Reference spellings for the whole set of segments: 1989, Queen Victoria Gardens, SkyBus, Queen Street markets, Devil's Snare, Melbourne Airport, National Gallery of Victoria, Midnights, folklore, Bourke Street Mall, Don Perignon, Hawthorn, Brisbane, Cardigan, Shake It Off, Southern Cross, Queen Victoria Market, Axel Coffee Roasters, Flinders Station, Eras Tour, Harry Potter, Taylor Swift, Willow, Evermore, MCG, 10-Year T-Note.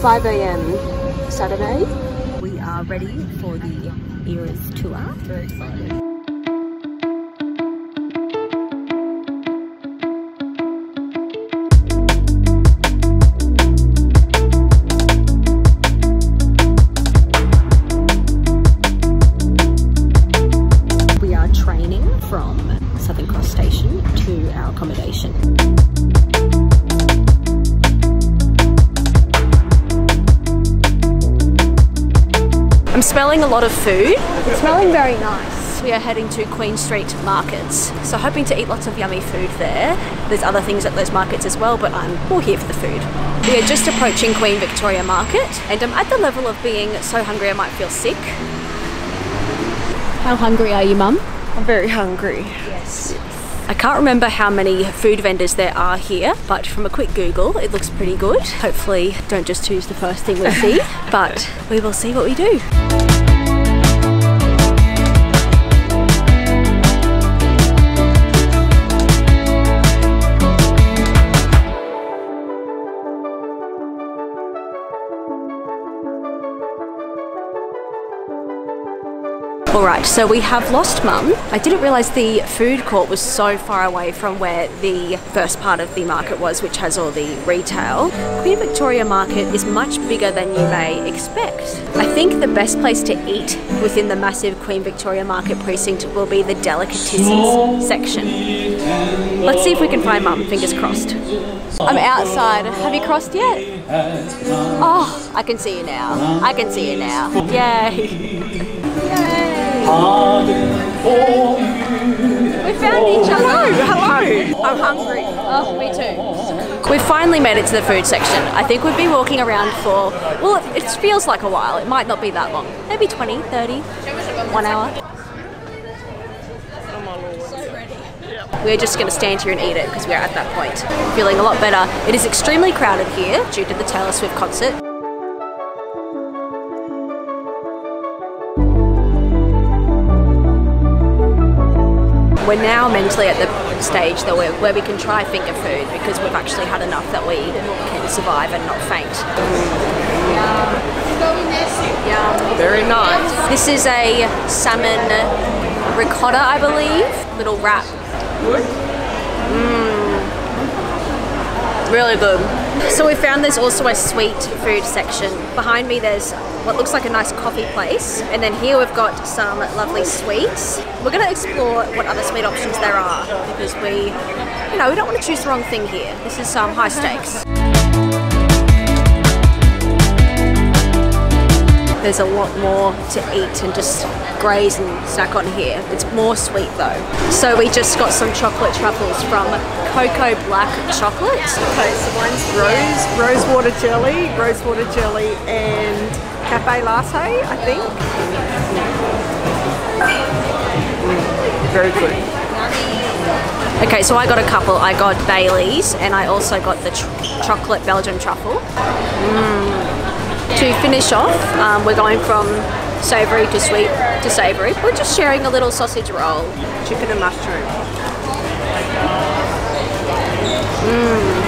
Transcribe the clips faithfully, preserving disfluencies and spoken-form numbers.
five a m Saturday. We are ready for the Eras Tour. Very excited. I'm smelling a lot of food. It's smelling very nice. We are heading to Queen Street markets, so hoping to eat lots of yummy food there. There's other things at those markets as well, but I'm all here for the food. We are just approaching Queen Victoria Market, and I'm at the level of being so hungry I might feel sick. How hungry are you, Mum? I'm very hungry. Yes. yes. I can't remember how many food vendors there are here, but from a quick Google, it looks pretty good. Hopefully, don't just choose the first thing we see, but we will see what we do. Alright, so we have lost Mum. I didn't realise the food court was so far away from where the first part of the market was, which has all the retail. Queen Victoria Market is much bigger than you may expect. I think the best place to eat within the massive Queen Victoria Market precinct will be the delicatessens section. Let's see if we can find Mum, fingers crossed. I'm outside. Have you crossed yet? Oh, I can see you now. I can see you now. Yay! Yay! We found each other. Hello, hello. I'm hungry. Oh, me too. We finally made it to the food section. I think we've been walking around for, well, it, it feels like a while. It might not be that long. Maybe twenty, thirty, one hour. We're just going to stand here and eat it because we're at that point. Feeling a lot better. It is extremely crowded here due to the Taylor Swift concert. We're now mentally at the stage that we're, where we can try finger food because we've actually had enough that we can survive and not faint. Yum. Very nice. This is a salmon ricotta, I believe. Little wrap. Mmm. Really good. So we found there's also a sweet food section. Behind me there's what looks like a nice coffee place, and then here we've got some lovely sweets. We're going to explore what other sweet options there are because we, you know, we don't want to choose the wrong thing here. This is some high stakes. There's a lot more to eat and just graze and snack on here. It's more sweet though. So we just got some chocolate truffles from Cocoa Black Chocolate. Okay, so mine's rose, rose water jelly, rose water jelly and cafe latte, I think. Mm, very good. Okay, so I got a couple. I got Bailey's and I also got the tr chocolate Belgian truffle. Mm. To finish off, um, we're going from savoury to sweet to savoury. We're just sharing a little sausage roll. Chicken and mushroom. Mmm.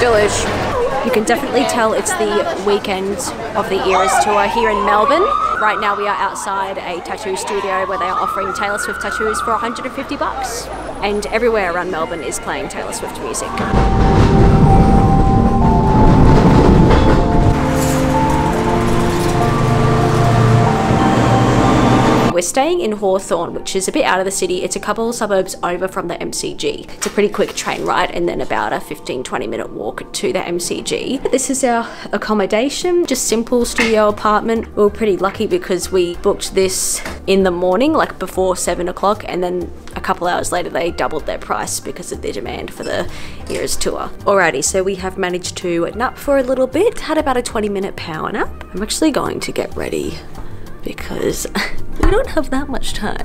Delish. You can definitely tell it's the weekend of the Eras Tour here in Melbourne. Right now we are outside a tattoo studio where they are offering Taylor Swift tattoos for one hundred and fifty bucks. And everywhere around Melbourne is playing Taylor Swift music. We're staying in Hawthorn, which is a bit out of the city. It's a couple of suburbs over from the M C G. It's a pretty quick train ride and then about a fifteen, twenty minute walk to the M C G. This is our accommodation, just simple studio apartment. We were pretty lucky because we booked this in the morning, like before seven o'clock, and then a couple hours later they doubled their price because of their demand for the Eras Tour. Alrighty, so we have managed to nap for a little bit, had about a twenty minute power nap. I'm actually going to get ready because we don't have that much time.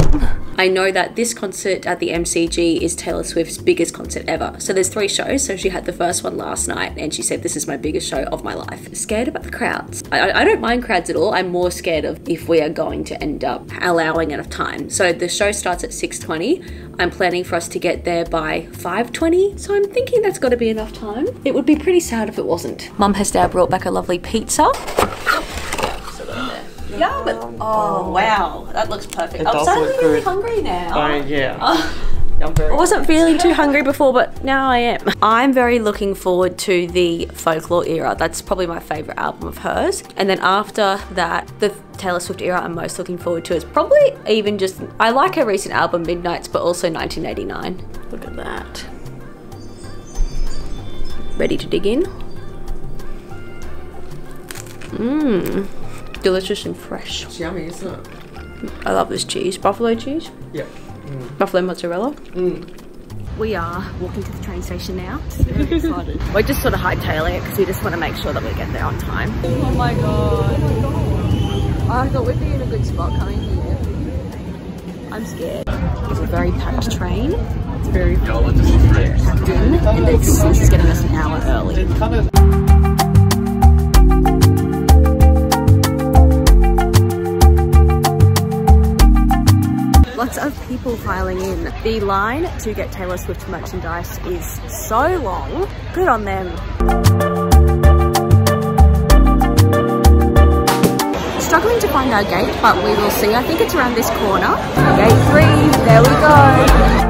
I know that this concert at the M C G is Taylor Swift's biggest concert ever. So there's three shows, so she had the first one last night and she said, this is my biggest show of my life. Scared about the crowds. I, I don't mind crowds at all. I'm more scared of if we are going to end up allowing enough time. So the show starts at six twenty. I'm planning for us to get there by five twenty. So I'm thinking that's gotta be enough time. It would be pretty sad if it wasn't. Mum has now brought back a lovely pizza. Yeah, but um, oh, oh wow, that looks perfect. I'm suddenly really hungry now. Oh yeah. Oh. I wasn't feeling too hungry before, but now I am. I'm very looking forward to the Folklore era. That's probably my favorite album of hers. And then after that, the Taylor Swift era I'm most looking forward to is probably even just, I like her recent album Midnights, but also nineteen eighty-nine. Look at that. Ready to dig in? Mmm. Delicious and fresh. It's yummy, isn't it? I love this cheese. Buffalo cheese? Yep. Mm. Buffalo mozzarella? Mm. We are walking to the train station now. Very excited. We're just sort of hightailing it because we just want to make sure that we get there on time. Oh my god. Oh my god. I thought we'd be in a good spot coming here. I'm scared. It's a very packed train. It's very full. And the Express is getting us an hour early. Lots of people piling in. The line to get Taylor Swift merchandise is so long. Good on them. Struggling to find our gate, but we will see. I think it's around this corner. Gate three, there we go.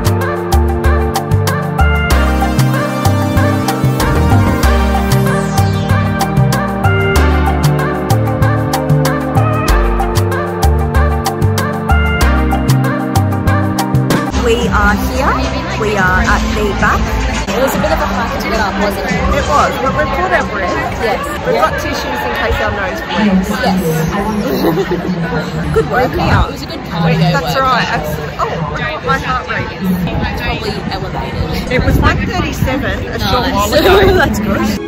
We are at the back. It was a bit of a pack to get up, wasn't it? It was, but we've pulled our breath. Yes. We've yep. got tissues in case our nose breaks. Yes. Good work now. It was a good cardio Wait, That's work. right. Absolutely. Oh, Don't my heart rate is probably elevated. It was one thirty-seven a nice. short while ago. That's good.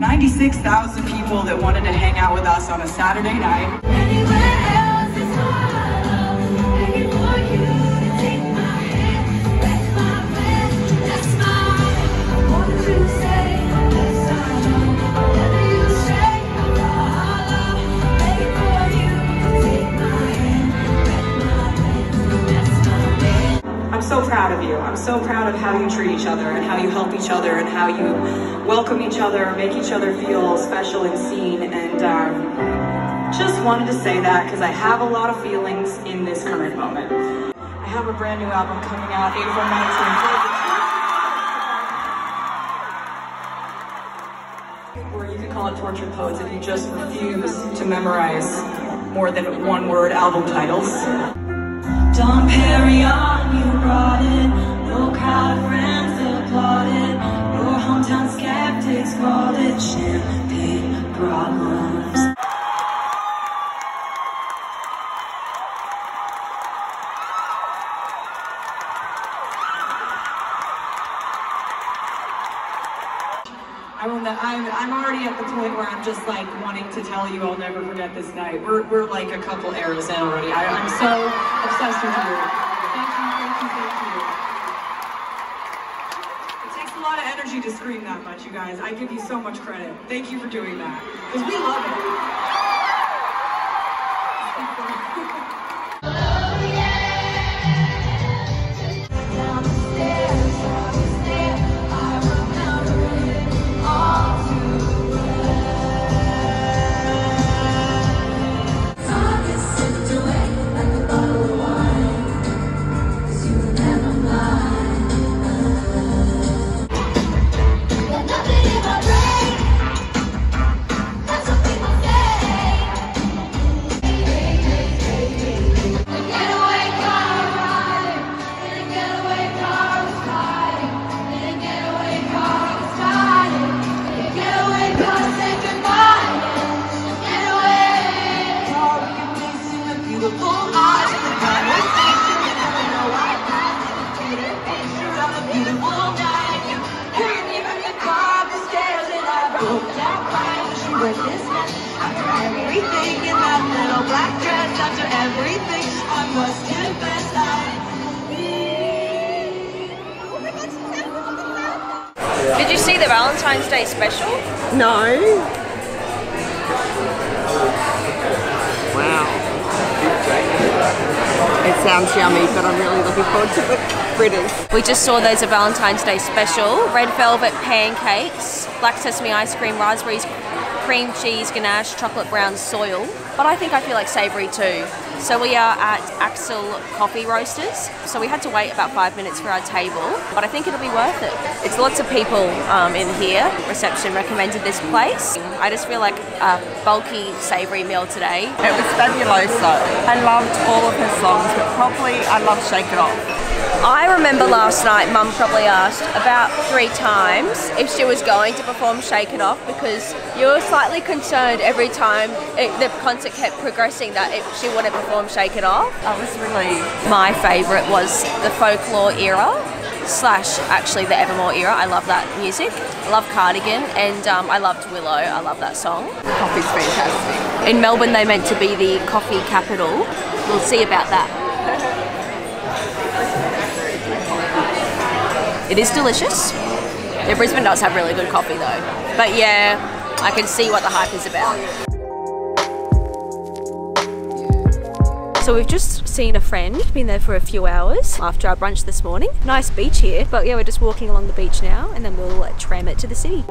ninety-six thousand people that wanted to hang out with us on a Saturday night. I'm so proud of you. I'm so proud of how you treat each other and how you help each other and how you welcome each other, make each other feel special and seen, and um, just wanted to say that because I have a lot of feelings in this current moment. I have a brand new album coming out April nineteenth, or you could call it Tortured Poets if you just refuse to memorize more than one word album titles. Don Perignon, you brought it, no crowd friends applauded. Hometown skeptics called it champagne problems. I'm, the, I'm, I'm already at the point where I'm just like wanting to tell you I'll never forget this night. We're, we're like a couple eras in already. I, I'm so obsessed with you. Thank you, thank you, thank you. Energy to scream that much, you guys. I give you so much credit. Thank you for doing that, because we love it. go black white with this mess. After everything in that little black dress, after everything, I must confess I... Oh my God, she's having a look at that. Did you see the Valentine's Day special? No. Wow. It sounds yummy, but I'm really looking forward to it. We just saw there's a Valentine's Day special. Red velvet pancakes, black sesame ice cream, raspberries, cream cheese, ganache, chocolate brown soil. But I think I feel like savoury too. So we are at Axel Coffee Roasters. So we had to wait about five minutes for our table, but I think it'll be worth it. It's lots of people um, in here. Reception recommended this place. I just feel like a bulky savoury meal today. It was fabuloso. I loved all of her songs, but probably I love Shake It Off. I remember last night Mum probably asked about three times if she was going to perform Shake It Off because you were slightly concerned every time it, the concert kept progressing that it, she wouldn't perform Shake It Off. I was really... My favourite was the folklore era slash actually the Evermore era. I love that music. I love Cardigan and um, I loved Willow. I love that song. Coffee's fantastic. In Melbourne they meant to be the coffee capital. We'll see about that. It is delicious. The Brisbane does have really good coffee though. But yeah, I can see what the hype is about. So we've just seen a friend, been there for a few hours after our brunch this morning. Nice beach here, but yeah, we're just walking along the beach now and then we'll tram it to the city.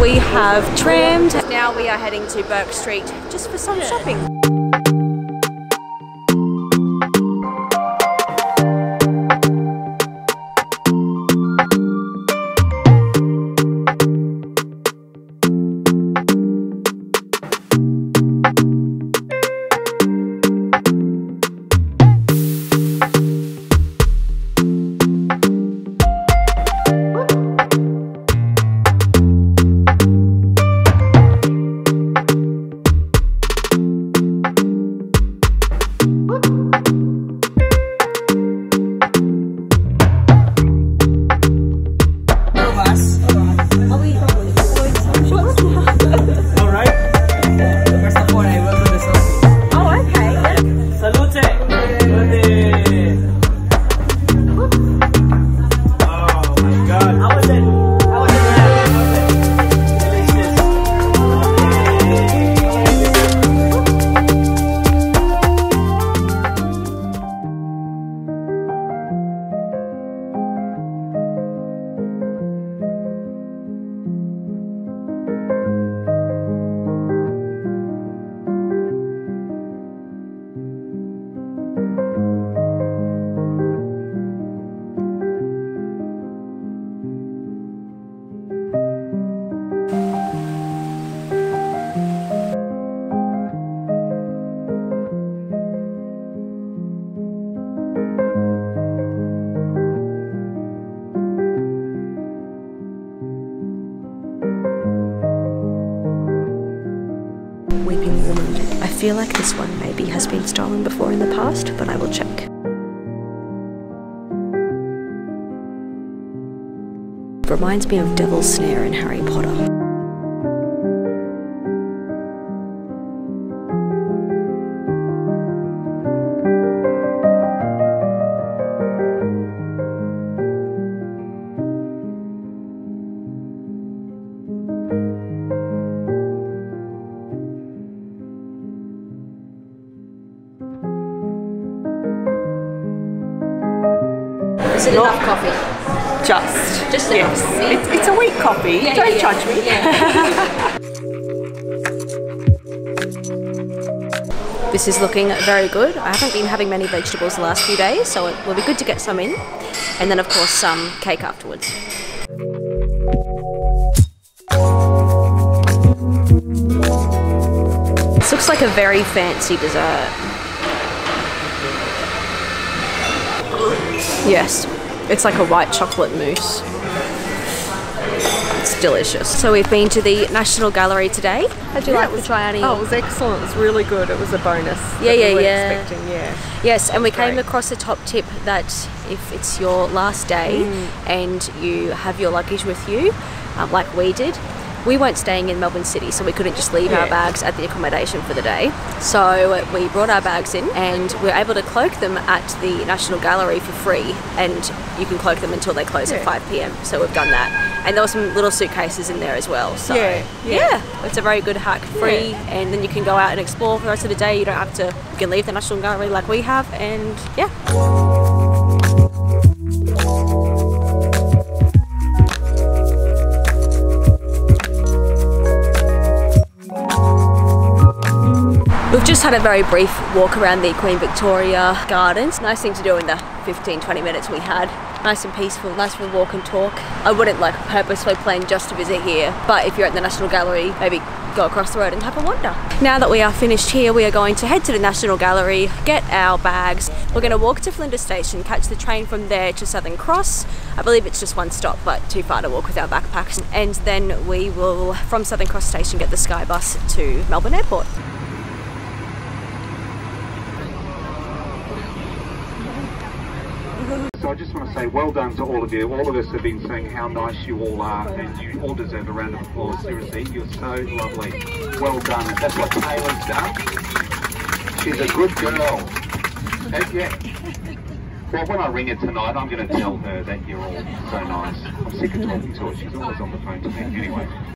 We have trammed. Now we are heading to Bourke Street just for some shopping. I feel like this one maybe has been stolen before in the past, but I will check. It reminds me of Devil's Snare in Harry Potter. Is it enough coffee? Just. Just enough. Yes. It's, it's a weak coffee. Yeah, Don't yeah, judge me. Yeah. This is looking very good. I haven't been having many vegetables the last few days, so it will be good to get some in. And then of course some cake afterwards. This looks like a very fancy dessert. Yes, it's like a white chocolate mousse. It's delicious. So we've been to the National Gallery today. How'd you yeah, like was, to try any? Oh, it was excellent. It was really good. It was a bonus. Yeah, yeah, we yeah. Expecting. yeah. Yes, and we Great. came across a top tip that if it's your last day mm. and you have your luggage with you, um, like we did, we weren't staying in Melbourne City, so we couldn't just leave yeah. our bags at the accommodation for the day. So we brought our bags in and we were able to cloak them at the National Gallery for free, and you can cloak them until they close yeah. at five p m. So we've done that. And there were some little suitcases in there as well. So yeah, yeah. yeah it's a very good hack, free, yeah. and then you can go out and explore for the rest of the day. You don't have to, you can leave the National Gallery like we have, and yeah. We've just had a very brief walk around the Queen Victoria Gardens. Nice thing to do in the fifteen to twenty minutes we had. Nice and peaceful, nice for the walk and talk. I wouldn't like purposely plan just to visit here, but if you're at the National Gallery, maybe go across the road and have a wander. Now that we are finished here, we are going to head to the National Gallery, get our bags. We're going to walk to Flinders Station, catch the train from there to Southern Cross. I believe it's just one stop, but too far to walk with our backpacks. And then we will, from Southern Cross Station, get the SkyBus to Melbourne Airport. I just want to say well done to all of you. All of us have been saying how nice you all are, and you all deserve a round of applause. Seriously, you're so lovely. Well done. That's what Taylor's done. She's a good girl. Heck yeah. Well, when I ring her tonight, I'm going to tell her that you're all so nice. I'm sick of talking to her. She's always on the phone to me anyway.